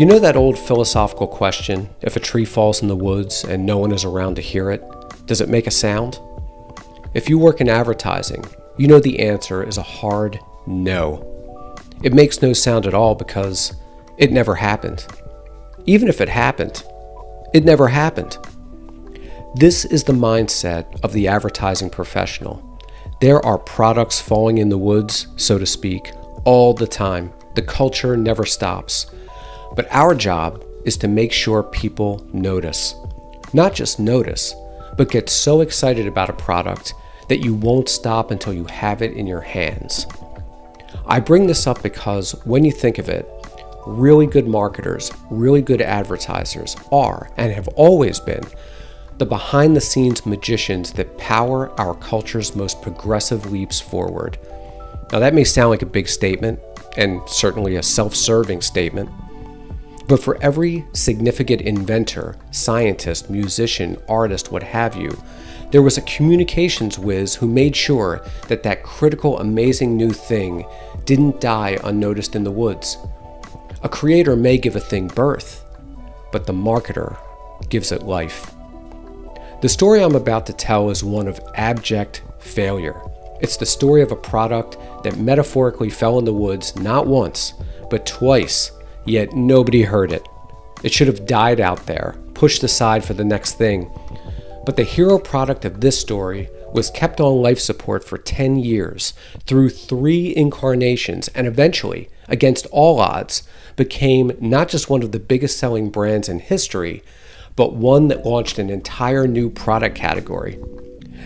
You know that old philosophical question, if a tree falls in the woods and no one is around to hear it, does it make a sound? If you work in advertising, you know the answer is a hard no. It makes no sound at all because it never happened. Even if it happened, it never happened. This is the mindset of the advertising professional. There are products falling in the woods, so to speak, all the time. The culture never stops. But our job is to make sure people notice. Not just notice, but get so excited about a product that you won't stop until you have it in your hands. I bring this up because when you think of it, really good marketers, really good advertisers are, and have always been, the behind-the-scenes magicians that power our culture's most progressive leaps forward. Now that may sound like a big statement, and certainly a self-serving statement, but for every significant inventor, scientist, musician, artist, what have you, there was a communications whiz who made sure that that critical, amazing new thing didn't die unnoticed in the woods. A creator may give a thing birth, but the marketer gives it life. The story I'm about to tell is one of abject failure. It's the story of a product that metaphorically fell in the woods not once, but twice, yet nobody heard it. It should have died out there, pushed aside for the next thing. But the hero product of this story was kept on life support for 10 years, through 3 incarnations, and eventually, against all odds, became not just one of the biggest selling brands in history, but one that launched an entire new product category.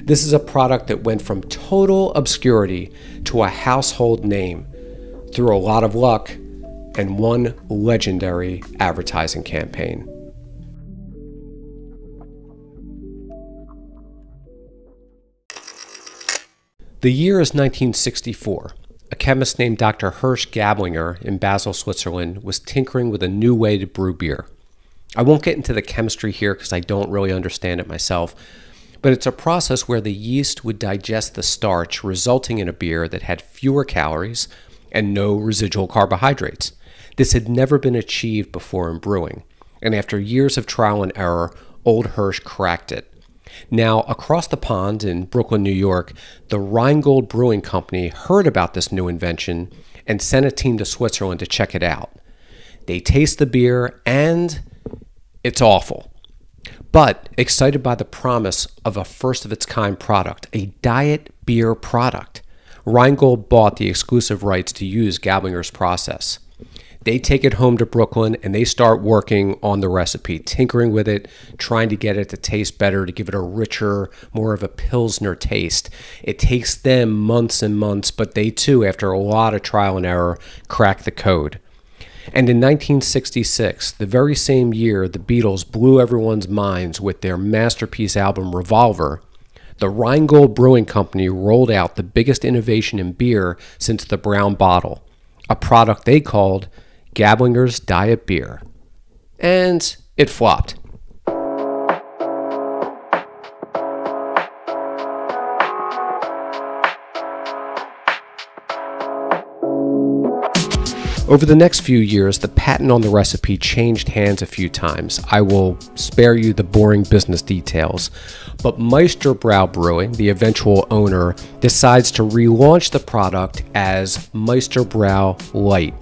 This is a product that went from total obscurity to a household name through a lot of luck and one legendary advertising campaign. The year is 1964. A chemist named Dr. Hirsch Gablinger in Basel, Switzerland was tinkering with a new way to brew beer. I won't get into the chemistry here because I don't really understand it myself, but it's a process where the yeast would digest the starch, resulting in a beer that had fewer calories and no residual carbohydrates. This had never been achieved before in brewing, and after years of trial and error, old Hirsch cracked it. Now, across the pond in Brooklyn, New York, the Rheingold Brewing Company heard about this new invention and sent a team to Switzerland to check it out. They taste the beer and it's awful, but excited by the promise of a first-of-its-kind product, a diet beer product, Rheingold bought the exclusive rights to use Gablinger's process. They take it home to Brooklyn, and they start working on the recipe, tinkering with it, trying to get it to taste better, to give it a richer, more of a Pilsner taste. It takes them months and months, but they too, after a lot of trial and error, crack the code. And in 1966, the very same year the Beatles blew everyone's minds with their masterpiece album Revolver, the Rheingold Brewing Company rolled out the biggest innovation in beer since the brown bottle, a product they called Gablinger's Diet Beer. And it flopped. Over the next few years, the patent on the recipe changed hands a few times. I will spare you the boring business details, but Meisterbrau Brewing, the eventual owner, decides to relaunch the product as Meisterbrau Light.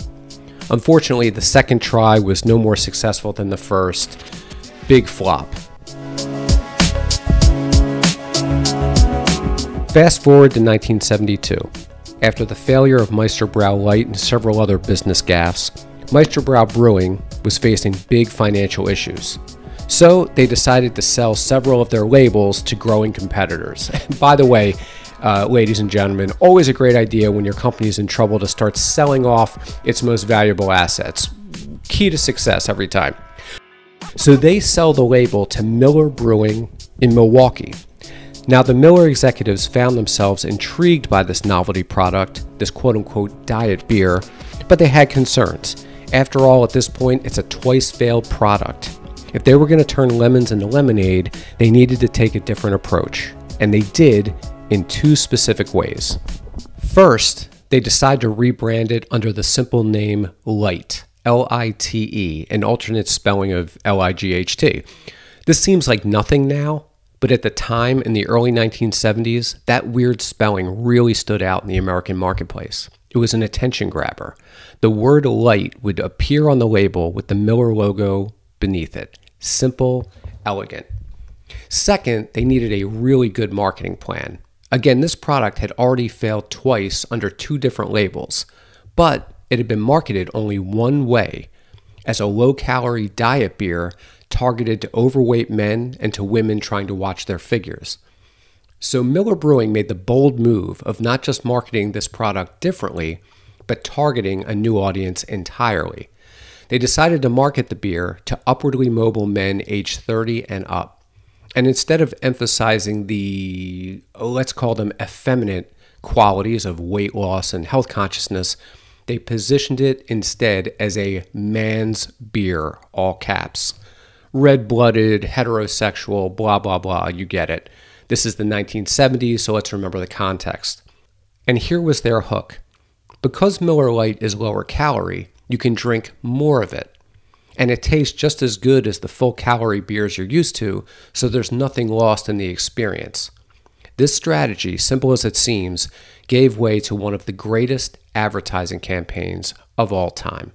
Unfortunately, the second try was no more successful than the first. Big flop. Fast forward to 1972. After the failure of Meisterbrau Light and several other business gaffes, Meisterbrau Brewing was facing big financial issues. So they decided to sell several of their labels to growing competitors. And by the way, ladies and gentlemen, always a great idea when your company is in trouble to start selling off its most valuable assets. Key to success every time. So they sell the label to Miller Brewing in Milwaukee. Now, the Miller executives found themselves intrigued by this novelty product, this quote-unquote diet beer, but they had concerns. After all, at this point, it's a twice-failed product. If they were going to turn lemons into lemonade, they needed to take a different approach, and they did in 2 specific ways. First, they decided to rebrand it under the simple name Light, L-I-T-E, an alternate spelling of L-I-G-H-T. This seems like nothing now, but at the time in the early 1970s, that weird spelling really stood out in the American marketplace. It was an attention grabber. The word light would appear on the label with the Miller logo beneath it. Simple, elegant. Second, they needed a really good marketing plan. Again, this product had already failed twice under two different labels, but it had been marketed only one way, as a low-calorie diet beer targeted to overweight men and to women trying to watch their figures. So Miller Brewing made the bold move of not just marketing this product differently, but targeting a new audience entirely. They decided to market the beer to upwardly mobile men aged 30 and up. And instead of emphasizing the, let's call them effeminate qualities of weight loss and health consciousness, they positioned it instead as a man's beer, all caps. Red-blooded, heterosexual, blah, blah, blah, you get it. This is the 1970s, so let's remember the context. And here was their hook. Because Miller Lite is lower calorie, you can drink more of it. And it tastes just as good as the full-calorie beers you're used to, so there's nothing lost in the experience. This strategy, simple as it seems, gave way to one of the greatest advertising campaigns of all time.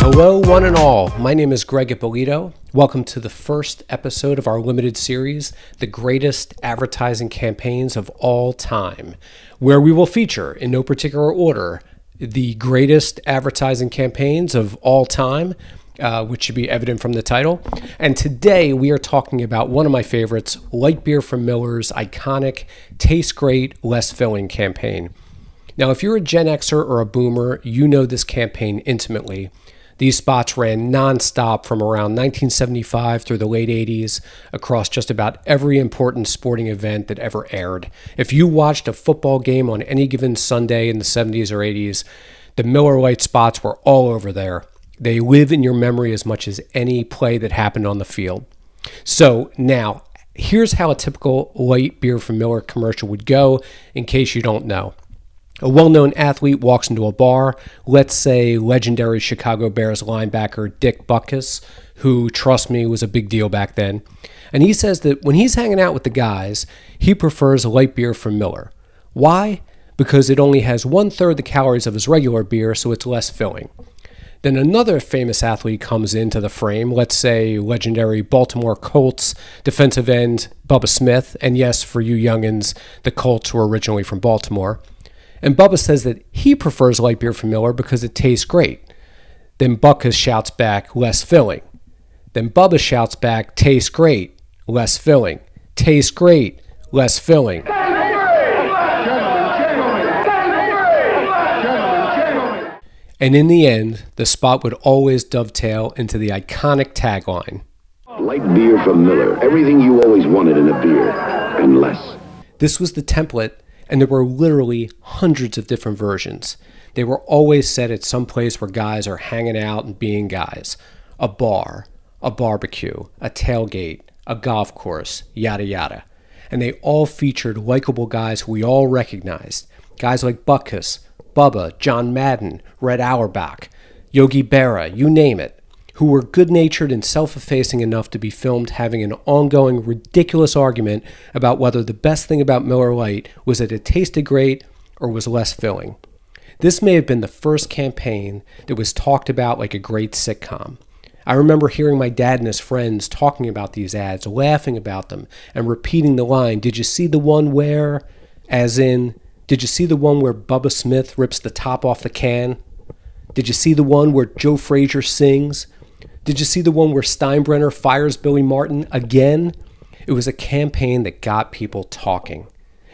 Hello, one and all. My name is Greg Ippolito. Welcome to the first episode of our limited series, The Greatest Advertising Campaigns of All Time, where we will feature, in no particular order, the greatest advertising campaigns of all time, which should be evident from the title. And today we are talking about one of my favorites, light beer from Miller's iconic, taste great, less filling campaign. Now, if you're a Gen Xer or a Boomer, you know this campaign intimately. These spots ran nonstop from around 1975 through the late 80s across just about every important sporting event that ever aired. If you watched a football game on any given Sunday in the 70s or 80s, the Miller Lite spots were all over there. They live in your memory as much as any play that happened on the field. So now, here's how a typical light beer from Miller commercial would go in case you don't know. A well-known athlete walks into a bar, let's say legendary Chicago Bears linebacker Dick Butkus, who, trust me, was a big deal back then. And he says that when he's hanging out with the guys, he prefers light beer from Miller. Why? Because it only has one-third the calories of his regular beer, so it's less filling. Then another famous athlete comes into the frame, let's say legendary Baltimore Colts defensive end Bubba Smith, and yes, for you youngins, the Colts were originally from Baltimore. And Bubba says that he prefers light beer from Miller because it tastes great. Then Butkus shouts back, less filling. Then Bubba shouts back, tastes great, less filling. Tastes great, less filling. And in the end, the spot would always dovetail into the iconic tagline. Light beer from Miller, everything you always wanted in a beer, and less. This was the template. And there were literally hundreds of different versions. They were always set at some place where guys are hanging out and being guys. A bar, a barbecue, a tailgate, a golf course, yada yada. And they all featured likable guys who we all recognized. Guys like Butkus, Bubba, John Madden, Red Auerbach, Yogi Berra, you name it, who were good-natured and self-effacing enough to be filmed having an ongoing, ridiculous argument about whether the best thing about Miller Lite was that it tasted great or was less filling. This may have been the first campaign that was talked about like a great sitcom. I remember hearing my dad and his friends talking about these ads, laughing about them, and repeating the line, "Did you see the one where," as in, "Did you see the one where Bubba Smith rips the top off the can? Did you see the one where Joe Frazier sings? Did you see the one where Steinbrenner fires Billy Martin again?" It was a campaign that got people talking.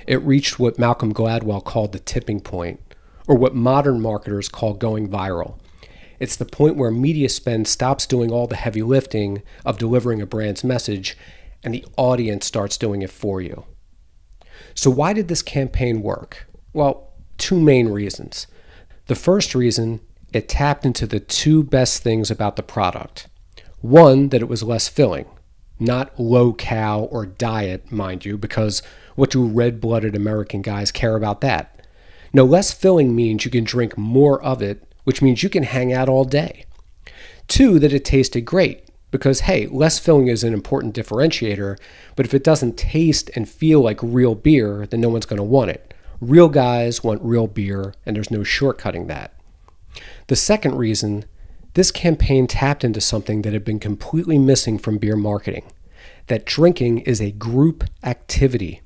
It reached what Malcolm Gladwell called the tipping point, or what modern marketers call going viral. It's the point where media spend stops doing all the heavy lifting of delivering a brand's message, and the audience starts doing it for you. So why did this campaign work? Well, two main reasons. The first reason it tapped into the two best things about the product. One, that it was less filling, not low-cal or diet, mind you, because what do red-blooded American guys care about that? No, less filling means you can drink more of it, which means you can hang out all day. Two, that it tasted great, because hey, less filling is an important differentiator, but if it doesn't taste and feel like real beer, then no one's going to want it. Real guys want real beer, and there's no shortcutting that. The second reason, this campaign tapped into something that had been completely missing from beer marketing, that drinking is a group activity.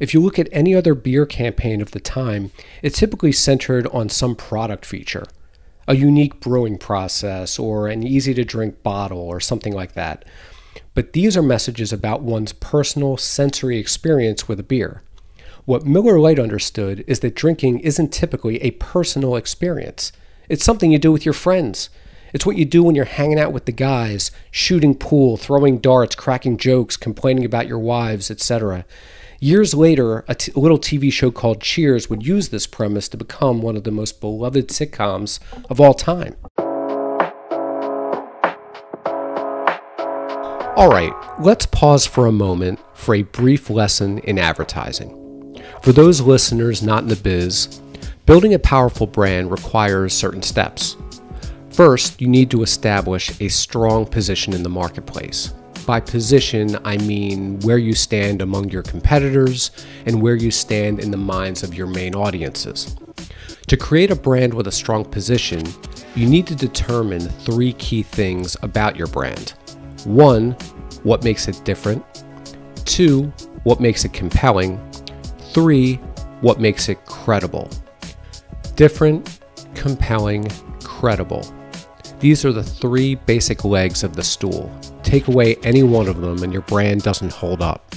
If you look at any other beer campaign of the time, it's typically centered on some product feature, a unique brewing process or an easy-to-drink bottle or something like that. But these are messages about one's personal sensory experience with a beer. What Miller Lite understood is that drinking isn't typically a personal experience. It's something you do with your friends. It's what you do when you're hanging out with the guys, shooting pool, throwing darts, cracking jokes, complaining about your wives, etc. Years later, a little TV show called Cheers would use this premise to become one of the most beloved sitcoms of all time. All right, let's pause for a moment for a brief lesson in advertising. For those listeners not in the biz, building a powerful brand requires certain steps. First, you need to establish a strong position in the marketplace. By position, I mean where you stand among your competitors and where you stand in the minds of your main audiences. To create a brand with a strong position, you need to determine three key things about your brand. One, what makes it different? Two, what makes it compelling? Three, what makes it credible? Different, compelling, credible. These are the three basic legs of the stool. Take away any one of them and your brand doesn't hold up.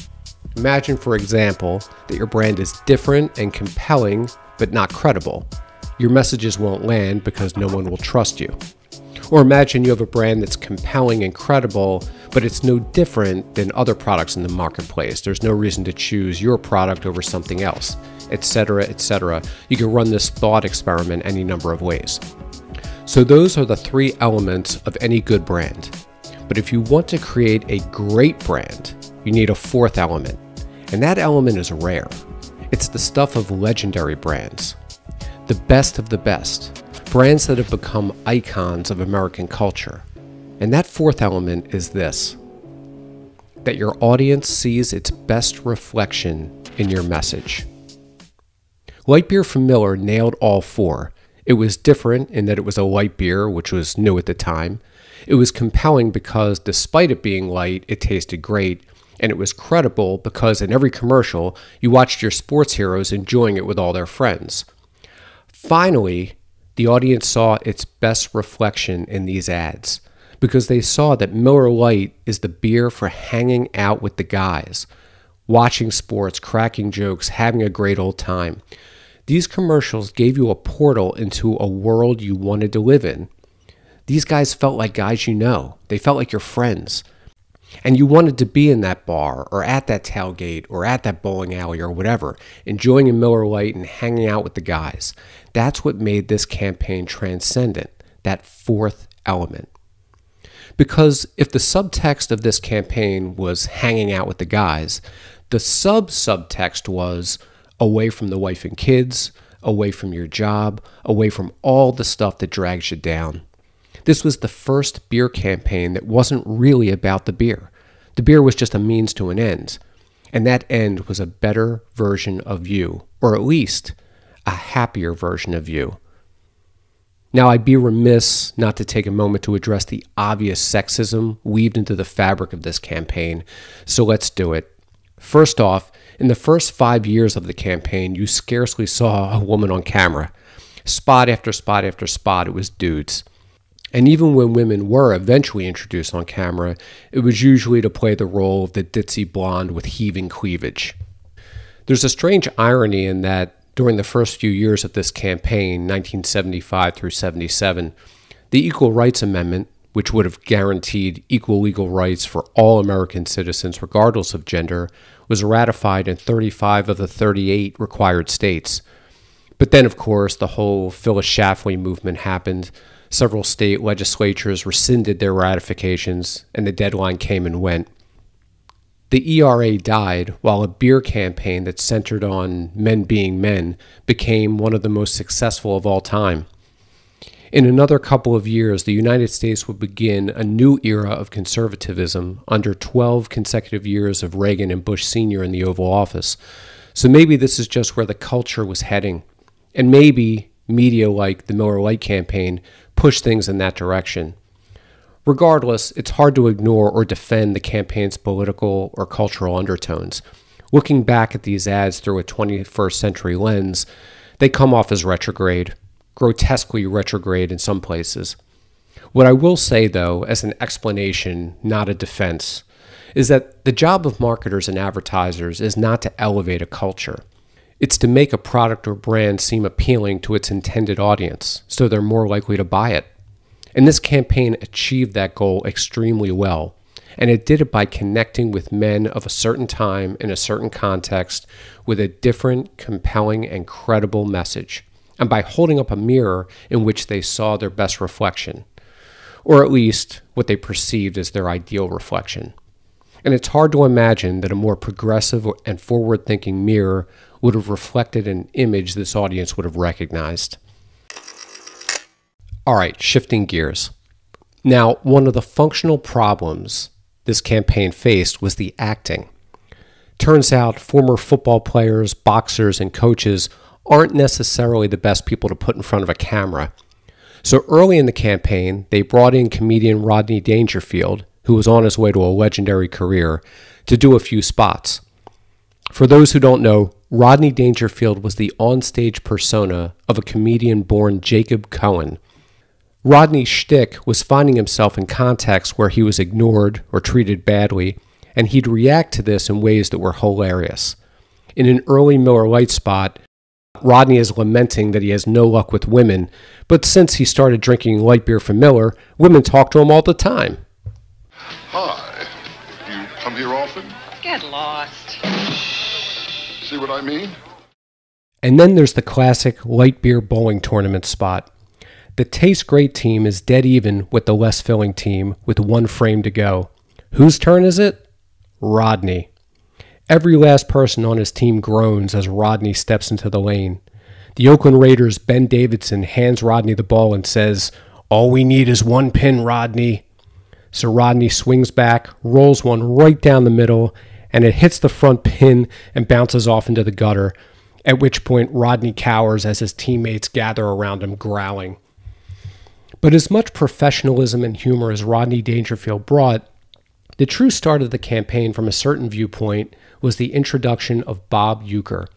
Imagine, for example, that your brand is different and compelling, but not credible. Your messages won't land because no one will trust you. Or imagine you have a brand that's compelling and credible, but it's no different than other products in the marketplace. There's no reason to choose your product over something else, etc., etc. You can run this thought experiment any number of ways. So those are the three elements of any good brand. But if you want to create a great brand, you need a fourth element. And that element is rare. It's the stuff of legendary brands. The best of the best. Brands that have become icons of American culture. And that fourth element is this. That your audience sees its best reflection in your message. Light beer from Miller nailed all four. It was different in that it was a light beer, which was new at the time. It was compelling because despite it being light, it tasted great. And it was credible because in every commercial, you watched your sports heroes enjoying it with all their friends. Finally, the audience saw its best reflection in these ads because they saw that Miller Lite is the beer for hanging out with the guys, watching sports, cracking jokes, having a great old time. These commercials gave you a portal into a world you wanted to live in. These guys felt like guys you know. They felt like your friends. And you wanted to be in that bar or at that tailgate or at that bowling alley or whatever, enjoying a Miller Lite and hanging out with the guys. That's what made this campaign transcendent, that fourth element. Because if the subtext of this campaign was hanging out with the guys, the subtext was away from the wife and kids, away from your job, away from all the stuff that drags you down. This was the first beer campaign that wasn't really about the beer. The beer was just a means to an end, and that end was a better version of you, or at least a happier version of you. Now, I'd be remiss not to take a moment to address the obvious sexism weaved into the fabric of this campaign, so let's do it. First off, in the first 5 years of the campaign, you scarcely saw a woman on camera. Spot after spot after spot, it was dudes. And even when women were eventually introduced on camera, it was usually to play the role of the ditzy blonde with heaving cleavage. There's a strange irony in that during the first few years of this campaign, 1975 through 77, the Equal Rights Amendment, which would have guaranteed equal legal rights for all American citizens regardless of gender, was ratified in 35 of the 38 required states. But then, of course, the whole Phyllis Schlafly movement happened. Several state legislatures rescinded their ratifications, and the deadline came and went. The ERA died, while a beer campaign that centered on men being men became one of the most successful of all time. In another couple of years, the United States would begin a new era of conservatism under 12 consecutive years of Reagan and Bush Sr. in the Oval Office. So maybe this is just where the culture was heading, and maybe media like the Miller Lite campaign pushed things in that direction. Regardless, it's hard to ignore or defend the campaign's political or cultural undertones. Looking back at these ads through a 21st century lens, they come off as retrograde, grotesquely retrograde in some places. What I will say, though, as an explanation, not a defense, is that the job of marketers and advertisers is not to elevate a culture. It's to make a product or brand seem appealing to its intended audience, so they're more likely to buy it. And this campaign achieved that goal extremely well, and it did it by connecting with men of a certain time in a certain context with a different, compelling, and credible message, and by holding up a mirror in which they saw their best reflection, or at least what they perceived as their ideal reflection. And it's hard to imagine that a more progressive and forward-thinking mirror would have reflected an image this audience would have recognized. All right, shifting gears. Now, one of the functional problems this campaign faced was the acting. Turns out former football players, boxers, and coaches aren't necessarily the best people to put in front of a camera. So early in the campaign, they brought in comedian Rodney Dangerfield, who was on his way to a legendary career, to do a few spots. For those who don't know, Rodney Dangerfield was the onstage persona of a comedian born Jacob Cohen. Rodney's shtick was finding himself in contexts where he was ignored or treated badly, and he'd react to this in ways that were hilarious. In an early Miller Lite spot, Rodney is lamenting that he has no luck with women, but since he started drinking light beer from Miller, women talk to him all the time. Hi. Do you come here often? Get lost. See what I mean? And then there's the classic light beer bowling tournament spot. The Taste Great team is dead even with the less filling team with one frame to go. Whose turn is it? Rodney. Every last person on his team groans as Rodney steps into the lane. The Oakland Raiders' Ben Davidson hands Rodney the ball and says, "All we need is one pin, Rodney." So Rodney swings back, rolls one right down the middle, and it hits the front pin and bounces off into the gutter, at which point Rodney cowers as his teammates gather around him growling. But as much professionalism and humor as Rodney Dangerfield brought, the true start of the campaign from a certain viewpoint was the introduction of Bob Uecker.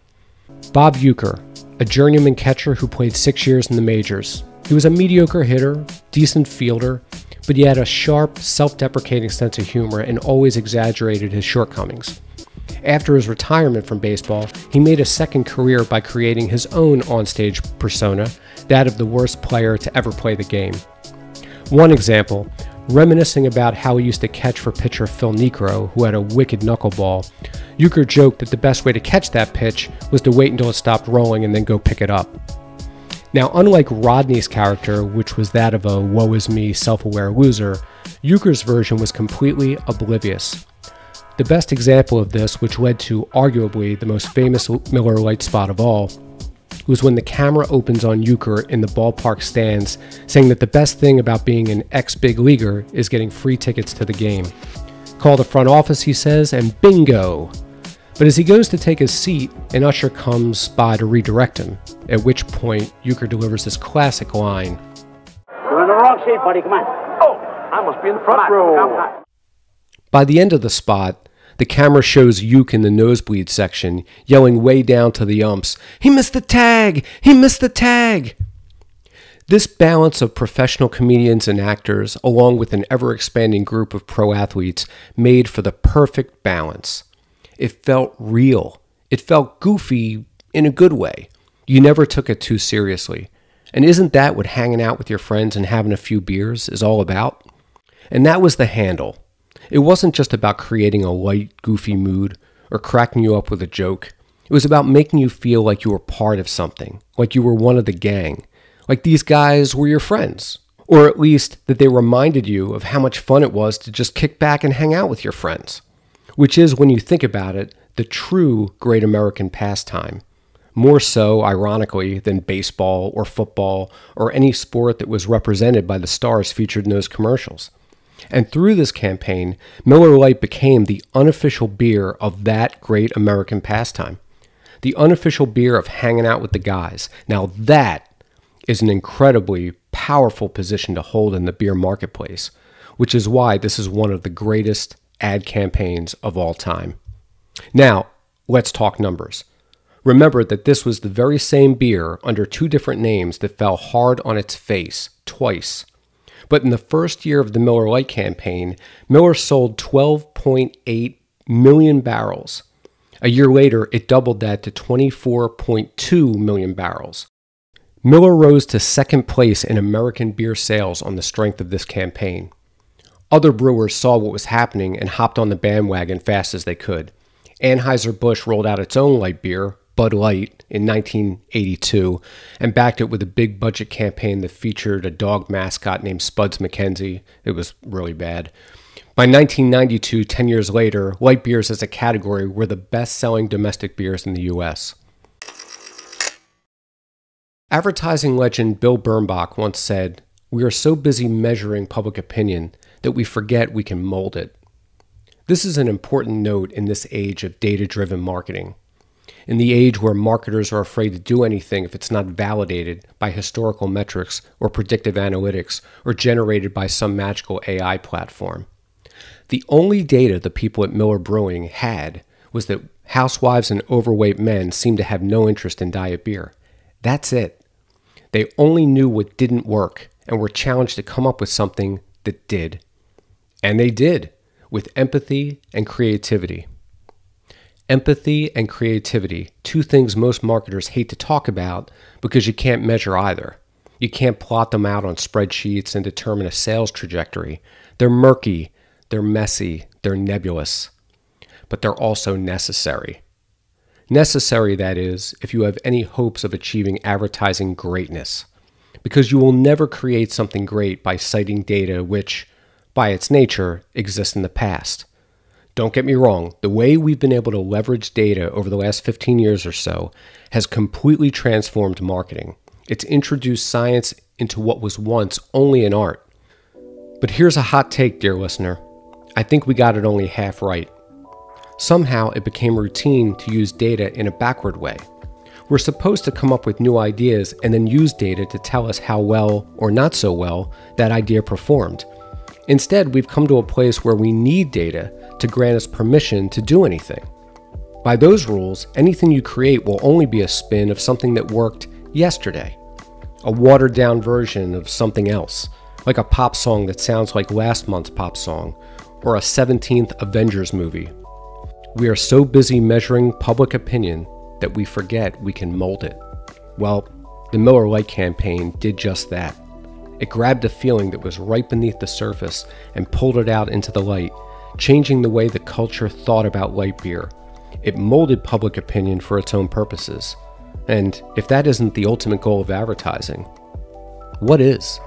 Bob Uecker, a journeyman catcher who played 6 years in the majors. He was a mediocre hitter, decent fielder, but he had a sharp, self-deprecating sense of humor and always exaggerated his shortcomings. After his retirement from baseball, he made a second career by creating his own onstage persona, that of the worst player to ever play the game. One example, reminiscing about how he used to catch for pitcher Phil Niekro, who had a wicked knuckleball, Uecker joked that the best way to catch that pitch was to wait until it stopped rolling and then go pick it up. Now, unlike Rodney's character, which was that of a woe-is-me, self-aware loser, Uecker's version was completely oblivious. The best example of this, which led to arguably the most famous Miller Lite spot of all, was when the camera opens on Uecker in the ballpark stands, saying that the best thing about being an ex-big leaguer is getting free tickets to the game. "Call the front office," he says, and bingo! But as he goes to take his seat, an usher comes by to redirect him, at which point Uecker delivers this classic line. "You're in the wrong seat, buddy, come on." "Oh, I must be in the front row." By the end of the spot, the camera shows Uecker in the nosebleed section, yelling way down to the umps, "He missed the tag! He missed the tag!" This balance of professional comedians and actors, along with an ever-expanding group of pro athletes, made for the perfect balance. It felt real. It felt goofy in a good way. You never took it too seriously. And isn't that what hanging out with your friends and having a few beers is all about? And that was the handle. It wasn't just about creating a light, goofy mood or cracking you up with a joke. It was about making you feel like you were part of something, like you were one of the gang, like these guys were your friends, or at least that they reminded you of how much fun it was to just kick back and hang out with your friends, which is, when you think about it, the true great American pastime, more so, ironically, than baseball or football or any sport that was represented by the stars featured in those commercials. And through this campaign, Miller Lite became the unofficial beer of that great American pastime, the unofficial beer of hanging out with the guys. Now that is an incredibly powerful position to hold in the beer marketplace, which is why this is one of the greatest ad campaigns of all time. Now, let's talk numbers. Remember that this was the very same beer under two different names that fell hard on its face twice. But in the first year of the Miller Lite campaign, Miller sold 12.8 million barrels. A year later, it doubled that to 24.2 million barrels. Miller rose to second place in American beer sales on the strength of this campaign. Other brewers saw what was happening and hopped on the bandwagon fast as they could. Anheuser-Busch rolled out its own light beer, Bud Light, in 1982, and backed it with a big budget campaign that featured a dog mascot named Spuds McKenzie. It was really bad. By 1992, 10 years later, light beers as a category were the best-selling domestic beers in the U.S. Advertising legend Bill Bernbach once said, "We are so busy measuring public opinion that we forget we can mold it." This is an important note in this age of data-driven marketing, in the age where marketers are afraid to do anything if it's not validated by historical metrics or predictive analytics or generated by some magical AI platform. The only data the people at Miller Brewing had was that housewives and overweight men seemed to have no interest in diet beer. That's it. They only knew what didn't work and were challenged to come up with something that did. And they did, with empathy and creativity. Empathy and creativity, two things most marketers hate to talk about because you can't measure either. You can't plot them out on spreadsheets and determine a sales trajectory. They're murky, they're messy, they're nebulous, but they're also necessary. Necessary, that is, if you have any hopes of achieving advertising greatness, because you will never create something great by citing data which, by its nature, exists in the past. Don't get me wrong, the way we've been able to leverage data over the last 15 years or so has completely transformed marketing. It's introduced science into what was once only an art. But here's a hot take, dear listener. I think we got it only half right. Somehow it became routine to use data in a backward way. We're supposed to come up with new ideas and then use data to tell us how well or not so well that idea performed. Instead, we've come to a place where we need data to grant us permission to do anything. By those rules, anything you create will only be a spin of something that worked yesterday, a watered-down version of something else, like a pop song that sounds like last month's pop song, or a 17th Avengers movie. We are so busy measuring public opinion that we forget we can mold it. Well, the Miller Lite campaign did just that. It grabbed a feeling that was right beneath the surface and pulled it out into the light, changing the way the culture thought about light beer. It molded public opinion for its own purposes. And if that isn't the ultimate goal of advertising, what is?